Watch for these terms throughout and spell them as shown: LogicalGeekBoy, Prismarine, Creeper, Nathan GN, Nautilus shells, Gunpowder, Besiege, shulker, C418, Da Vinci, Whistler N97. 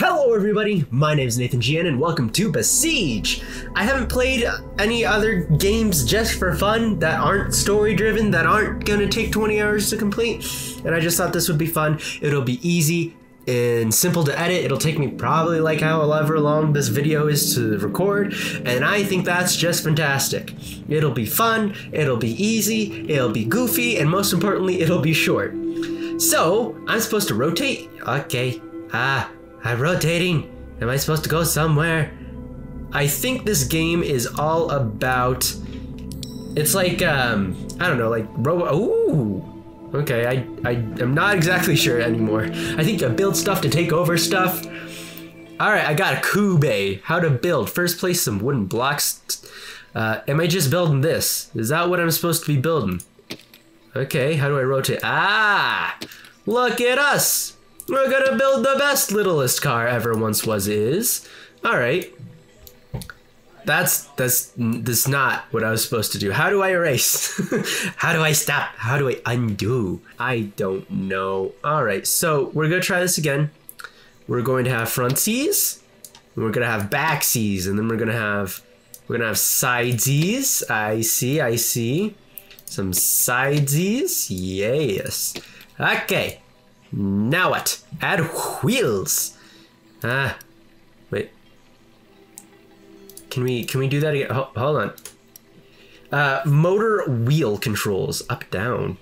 Hello everybody, my name is Nathan GN and welcome to Besiege! I haven't played any other games just for fun that aren't story driven, that aren't gonna take 20 hours to complete, and I just thought this would be fun. It'll be easy and simple to edit. It'll take me probably like however long this video is to record, and I think that's just fantastic. It'll be fun, it'll be easy, it'll be goofy, and most importantly, it'll be short. So, I'm supposed to rotate? Okay, I'm rotating. Am I supposed to go somewhere? I think this game is all about... It's like, I don't know, like robot... Ooh! Okay, I'm not exactly sure anymore. I think I build stuff to take over stuff. Alright, I got a kube. How to build. First place some wooden blocks. Am I just building this? Is that what I'm supposed to be building? Okay, how do I rotate? Ah! Look at us! We're gonna build the best littlest car ever once was is. Alright. That's not what I was supposed to do. How do I erase? How do I stop? How do I undo? I don't know. Alright, so we're gonna try this again. We're going to have frontsies, and we're gonna have backsies, and then we're gonna have sidesies. I see. Some sidesies. Yes. Okay. Now what? Add wheels. Wait. Can we do that again? Hold on. Motor wheel controls up down.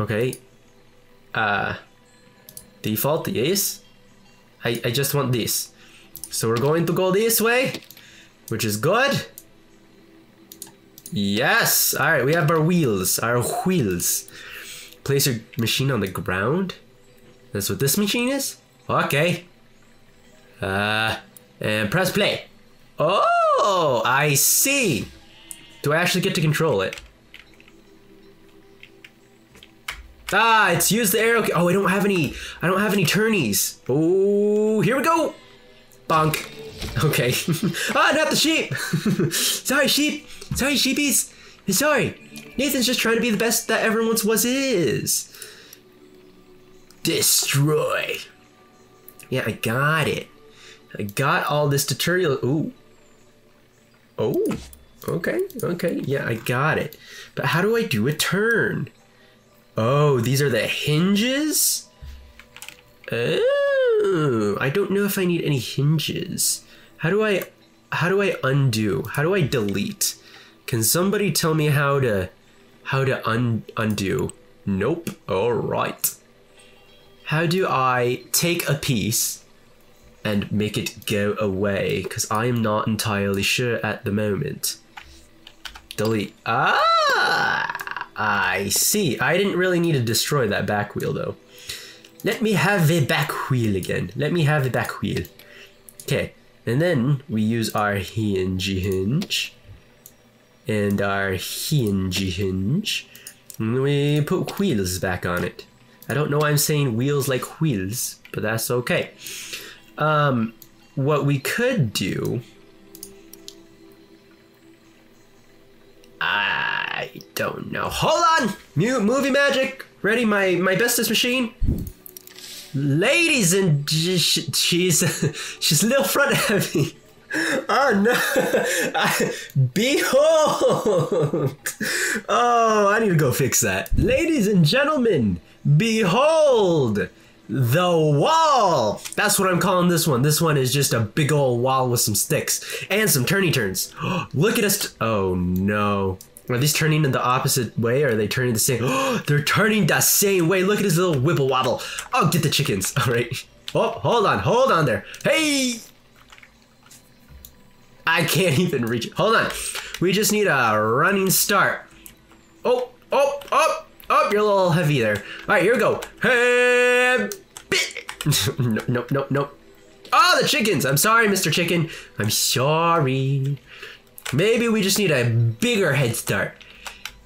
Okay. Default yes. I just want this. So we're going to go this way, which is good. Yes. All right. We have our wheels. Place your machine on the ground. That's what this machine is? Okay. And press play. Oh, I see. Do I actually get to control it? Ah, it's use the arrow. Oh, I don't have any turnies. Oh, here we go. Bonk. Okay. Ah, not the sheep. Sorry, sheep. Sorry, sheepies. Sorry. Nathan's just trying to be the best that ever once was is. Destroy. Yeah, I got it. I got all this tutorial. Ooh. Oh. Okay. Yeah, I got it. But how do I do a turn? Oh, these are the hinges? Oh, I don't know if I need any hinges. How do I undo? How do I delete? Can somebody tell me how to undo? Nope. All right. How do I take a piece and make it go away? Because I am not entirely sure at the moment. Delete. Ah, I see. I didn't really need to destroy that back wheel though. Let me have the back wheel again. Okay. And then we use our hinge. And our hinge, and we put wheels back on it. I don't know why I'm saying wheels like wheels, but that's okay. What we could do, I don't know. Hold on, new movie magic. Ready, my bestest machine. Ladies and she's a little front heavy. Oh no! Behold! Oh, I need to go fix that. Ladies and gentlemen, behold the wall! That's what I'm calling this one. This one is just a big old wall with some sticks and some turny turns. Look at us. Oh no. Are these turning in the opposite way or are they turning the same? They're turning the same way. Look at this little wibble waddle. Oh, get the chickens. All right. Oh, hold on there. Hey! I can't even reach it. Hold on. We just need a running start. Oh, you're a little heavy there. All right, here we go. Hey, no. Oh, the chickens. I'm sorry, Mr. Chicken. I'm sorry. Maybe we just need a bigger head start.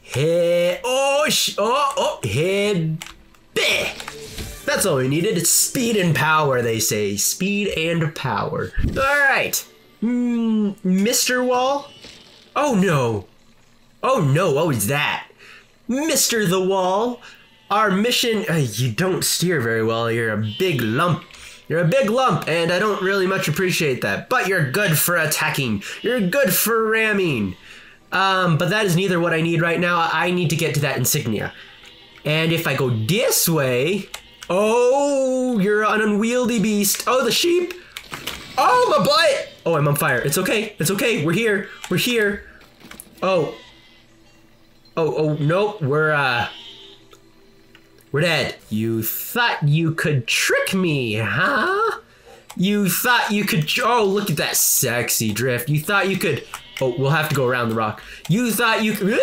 Hey, hey, that's all we needed. It's speed and power, they say. Speed and power. All right. Mr. Wall? Oh no. Oh it's that. Mr. The Wall, our mission, you don't steer very well, you're a big lump. You're a big lump, and I don't really much appreciate that. But you're good for attacking. You're good for ramming. But that is neither what I need right now. I need to get to that insignia. And if I go this way... Oh, you're an unwieldy beast. Oh, the sheep. Oh, my butt. Oh, I'm on fire. It's okay. It's okay. We're here. We're here. Oh. Oh, oh, nope. We're dead. You thought you could trick me, huh? You thought you could... Oh, look at that sexy drift. You thought you could... Oh, we'll have to go around the rock. You thought you could...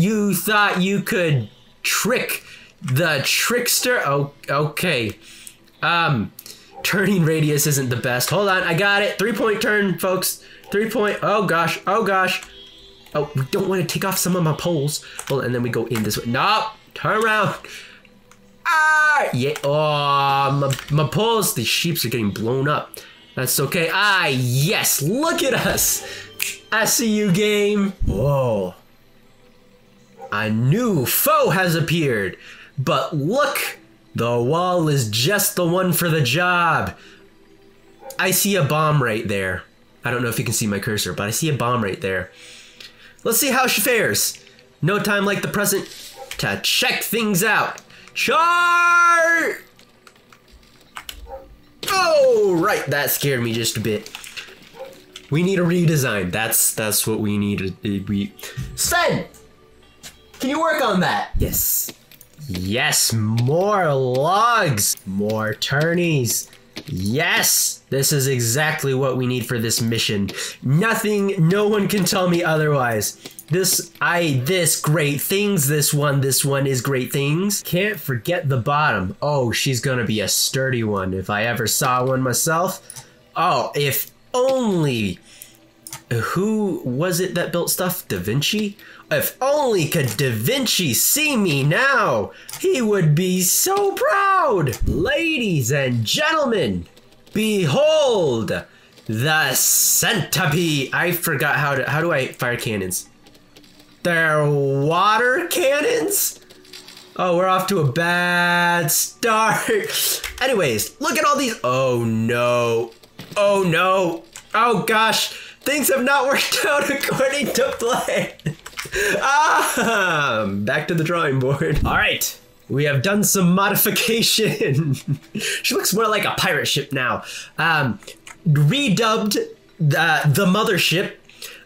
You thought you could trick the trickster. Oh, okay. Turning radius isn't the best. Hold on, I got it. 3-point turn, folks. 3-point. Oh gosh. Oh gosh. Oh, we don't want to take off some of my poles. Well, and then we go in this way. No, turn around. Ah, yeah. Oh, my poles. The sheeps are getting blown up. That's okay. Ah, yes. Look at us. I see you, game. Whoa. A new foe has appeared. But look, the wall is just the one for the job. I see a bomb right there. I don't know if you can see my cursor, but I see a bomb right there. Let's see how she fares. No time like the present to check things out. Char! Oh, right, that scared me just a bit. We need a redesign. That's what we need. Sven, can you work on that? Yes. Yes, more logs, more turnies. Yes, this is exactly what we need for this mission. Nothing, no one can tell me otherwise. This great things, this one is great things. Can't forget the bottom. Oh, she's gonna be a sturdy one if I ever saw one myself. Oh, if only, who was it that built stuff? Da Vinci? If only could Da Vinci see me now, he would be so proud. Ladies and gentlemen, behold the centipede. I forgot how do I fire cannons? They're water cannons? Oh, we're off to a bad start. Anyways, look at all these. Oh no. Oh no. Oh gosh. Things have not worked out according to plan. Ah, back to the drawing board. All right, we have done some modification. She looks more like a pirate ship now. Redubbed the mothership.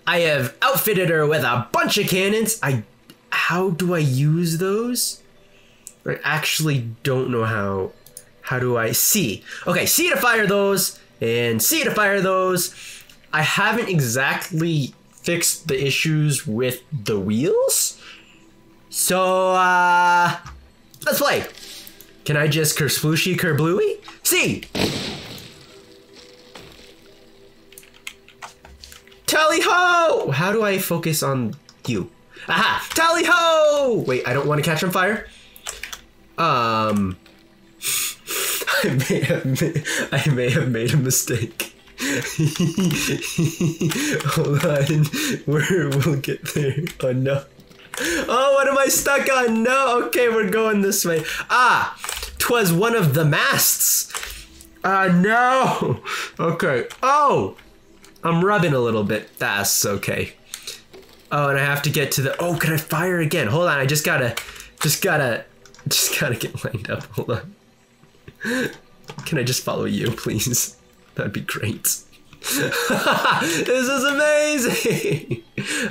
I have outfitted her with a bunch of cannons. How do I use those? I actually don't know how. How do I see? Okay, C to fire those and C to fire those. I haven't exactly fixed the issues with the wheels. So, let's play. Can I just kersplooshie kerblooey? See! Tally ho! How do I focus on you? Aha! Tally ho! Wait, I don't want to catch on fire. I may have made a mistake. Hold on, we'll get there. Oh no. Oh, what am I stuck on? No, okay, we're going this way. Ah, 'twas one of the masts. No. Okay. Oh, I'm rubbing a little bit. That's okay. Oh, and I have to get to the... Oh, can I fire again? Hold on, I just gotta get lined up. Hold on. Can I just follow you, please? That'd be great. This is amazing.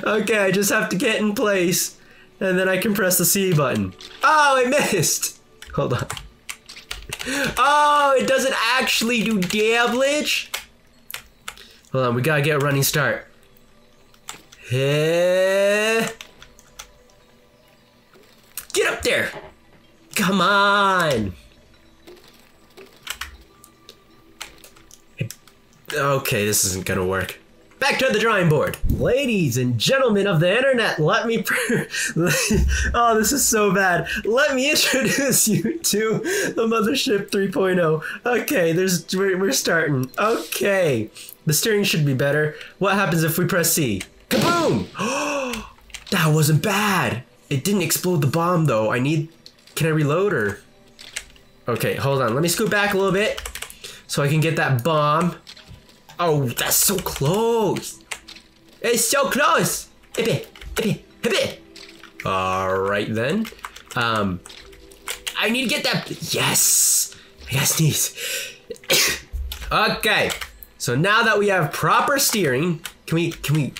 Okay, I just have to get in place and then I can press the C button. Oh, I missed. Hold on. Oh, it doesn't actually do damage. Hold on, we gotta get a running start. Hey. Get up there. Come on. Okay, this isn't gonna work. Back to the drawing board. Ladies and gentlemen of the internet, let me... Oh, this is so bad. Let me introduce you to the Mothership 3.0. Okay, we're starting. Okay, the steering should be better. What happens if we press C? Kaboom! That wasn't bad. It didn't explode the bomb, though. Can I reload her? Okay, hold on. Let me scoot back a little bit. so I can get that bomb. Oh, that's so close. It's so close. Hippie, hippie, hippie. All right then. I need to get that. Yes. I gotta sneeze. Okay. So now that we have proper steering, can we?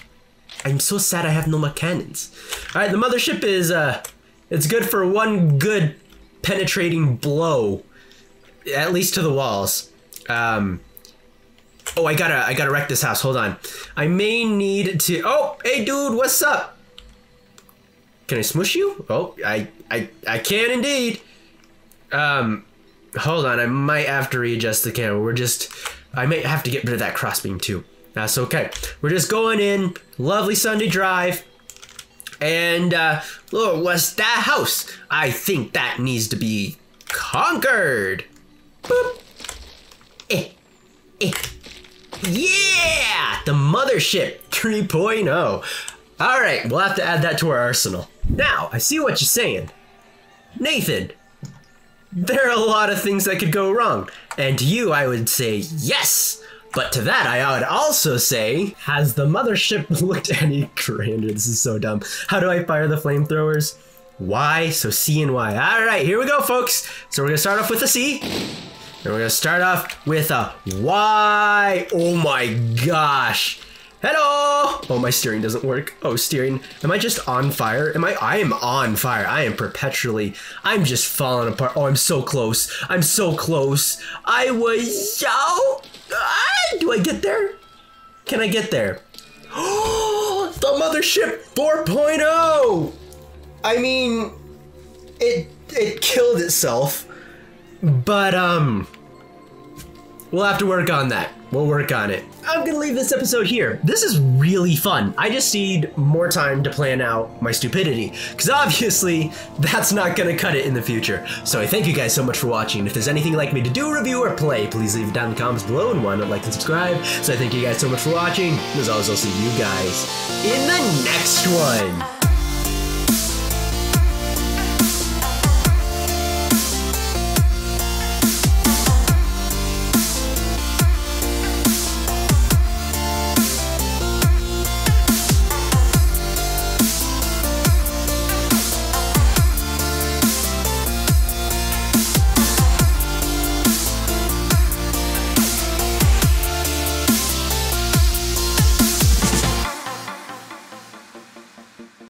I'm so sad I have no more cannons. All right, the mothership is it's good for one good penetrating blow, at least to the walls. Oh, I gotta wreck this house. Hold on, I may need to. Oh, hey dude, what's up? Can I smush you? Oh, I can indeed. Hold on, I might have to readjust the camera. I might have to get rid of that crossbeam too. That's okay. We're just going in. Lovely Sunday drive. And, Lord, what's that house? I think that needs to be conquered. Boop. Eh. Eh. Yeah! The mothership 3.0. Alright, we'll have to add that to our arsenal. Now, I see what you're saying. Nathan, there are a lot of things that could go wrong. And to you, I would say yes. But to that, I would also say, has the mothership looked any grander? This is so dumb. How do I fire the flamethrowers? Y, so C and Y. All right, here we go, folks. So we're gonna start off with a C. And we're gonna start off with a Y. Oh my gosh. Hello. Oh, my steering doesn't work. Oh, steering. Am I just on fire? I am on fire. I am perpetually. I'm just falling apart. Oh, I'm so close. I'm so close. I was so. Do I get there? Can I get there? Oh, the mothership 4.0. I mean, it killed itself, but we'll have to work on that. We'll work on it. I'm gonna leave this episode here. This is really fun. I just need more time to plan out my stupidity, because obviously that's not gonna cut it in the future. So I thank you guys so much for watching. If there's anything you'd like me to do, review, or play, please leave it down in the comments below, and why not like and subscribe. So I thank you guys so much for watching. As always, I'll see you guys in the next one.